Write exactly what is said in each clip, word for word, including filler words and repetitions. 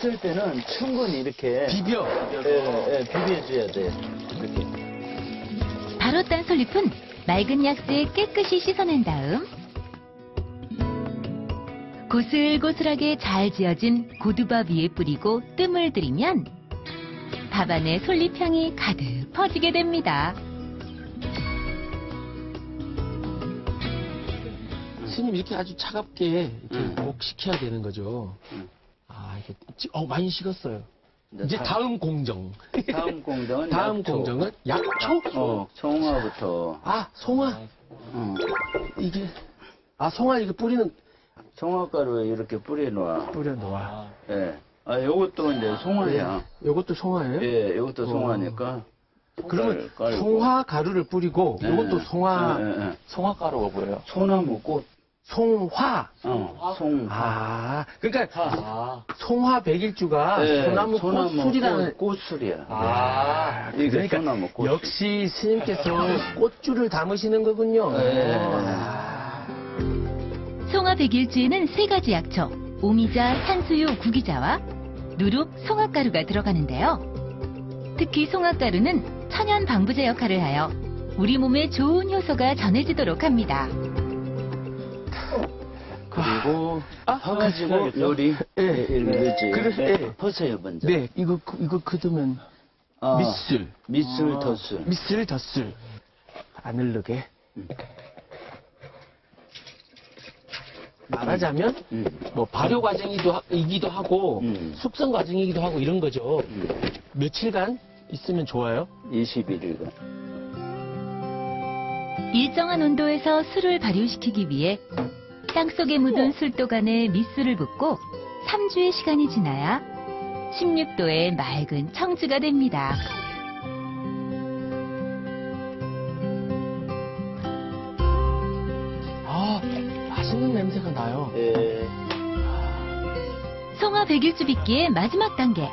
했을 때는 충분히 이렇게 비벼 예, 예, 비벼줘야 돼요. 이렇게. 바로 딴 솔잎은 맑은 약수에 깨끗이 씻어낸 다음 고슬고슬하게 잘 지어진 고두밥 위에 뿌리고 뜸을 들이면 밥 안에 솔잎향이 가득 퍼지게 됩니다. 스님 이렇게 아주 차갑게 이렇게 응. 목식해야 되는 거죠. 응. 아 이게 어 많이 식었어요. 이제, 이제 다음, 다음 공정. 다음 공정은 다음 약초. 공정은 약초. 어, 송화부터. 아 송화. 응. 이게 아 송화 이거 뿌리는 송화가루에 이렇게 뿌려놓아. 뿌려놓아. 예. 네. 아 요것도 이제 송화야. 예. 요것도 송화예요? 예. 요것도 송화니까. 어. 그러면 송화가루를 뿌리고 네. 요것도 송화 네. 네. 송화가루가 뭐예요? 소나무 꽃. 송화. 어. 송화. 아, 그러니까 아. 송화 백일주가 네. 소나무, 소나무 꽃술이라는 꽃술이야. 아, 네. 그러니까 소나무 꽃술. 역시 스님께서 꽃줄을 담으시는 거군요. 네. 아. 송화 백일주에는 세 가지 약초, 오미자, 산수유, 구기자와 누룩, 송화가루가 들어가는데요. 특히 송화가루는 천연 방부제 역할을 하여 우리 몸에 좋은 효소가 전해지도록 합니다. 그리고 퍼가지고 요리 일르지 퍼서요 먼저. 네, 이거 이거 그두면 어, 밑술, 밑술 어. 덧술, 밑술 덧술 안 흐르게. 음. 말하자면 음. 뭐 발효 과정이기도 하고 음. 숙성 과정이기도 하고 이런 거죠. 음. 며칠간 있으면 좋아요? 이십일 일간. 일정한 온도에서 술을 발효시키기 위해 땅속에 묻은 술독 안에 밑술을 붓고 삼 주의 시간이 지나야 십육 도의 맑은 청주가 됩니다. 아, 맛있는 냄새가 나요. 예. 송화 백일주 빚기의 마지막 단계.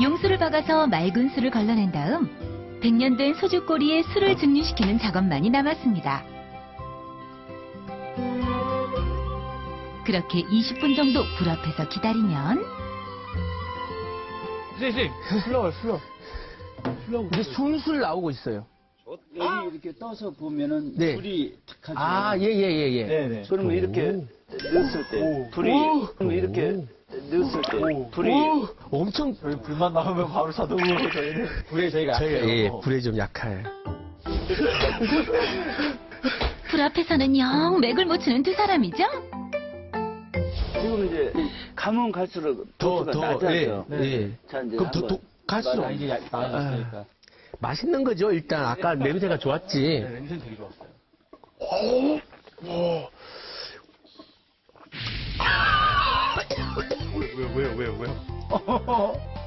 용수를 박아서 맑은 술을 걸러낸 다음 백 년 된 소주꼬리에 술을 증류시키는 작업만이 남았습니다. 그렇게 이십 분 정도 불 앞에서 기다리면 선생님, 흘러와요, 흘러. 흘러. 근데 술술 나오고 있어요. 여기 아! 이렇게 떠서 보면은 네. 불이 탁하죠. 아, 예, 예, 예, 예. 네네. 그러면 이렇게 넣었을 때 불이 그러면 이렇게 넣었을 때 불이 엄청 저희 불만 나오면 바로 자동으로 저희는 불에 저희가 약해요. 예, 불에 좀 약해요. 불 앞에서는 영 맥을 못 치는 두 사람이죠? 지금 이제 가면 갈수록 더 더 낮아요. 예, 예. 자, 이제 그럼 더, 더 갈수록 이제 낮아지니까. 아, 맛있는 거죠. 일단 아까 냄새가 좋았지. 네, 냄새 되게 좋았어요. 오, 오. 아, 왜요, 왜요, 왜요, 왜요?